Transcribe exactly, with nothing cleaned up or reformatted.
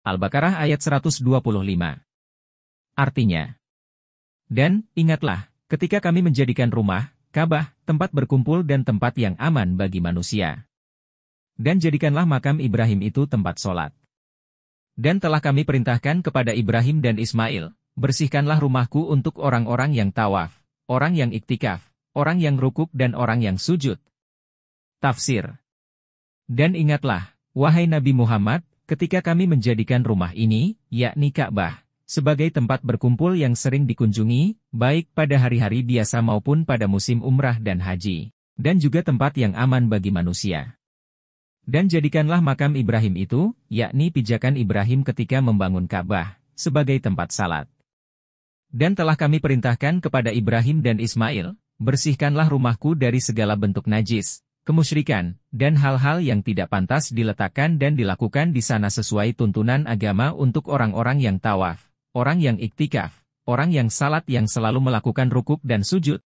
Al-Baqarah ayat seratus dua puluh lima. Artinya, dan ingatlah, ketika kami menjadikan rumah, Ka'bah, tempat berkumpul dan tempat yang aman bagi manusia. Dan jadikanlah makam Ibrahim itu tempat sholat. Dan telah kami perintahkan kepada Ibrahim dan Ismail, bersihkanlah rumahku untuk orang-orang yang tawaf, orang yang iktikaf, orang yang rukuk dan orang yang sujud. Tafsir. Dan ingatlah, wahai Nabi Muhammad, ketika kami menjadikan rumah ini, yakni Ka'bah, sebagai tempat berkumpul yang sering dikunjungi, baik pada hari-hari biasa maupun pada musim umrah dan haji, dan juga tempat yang aman bagi manusia. Dan jadikanlah makam Ibrahim itu, yakni pijakan Ibrahim ketika membangun Ka'bah, sebagai tempat salat. Dan telah kami perintahkan kepada Ibrahim dan Ismail, bersihkanlah rumahku dari segala bentuk najis, kemusyrikan, dan hal-hal yang tidak pantas diletakkan dan dilakukan di sana sesuai tuntunan agama untuk orang-orang yang tawaf, orang yang iktikaf, orang yang salat yang selalu melakukan rukuk dan sujud,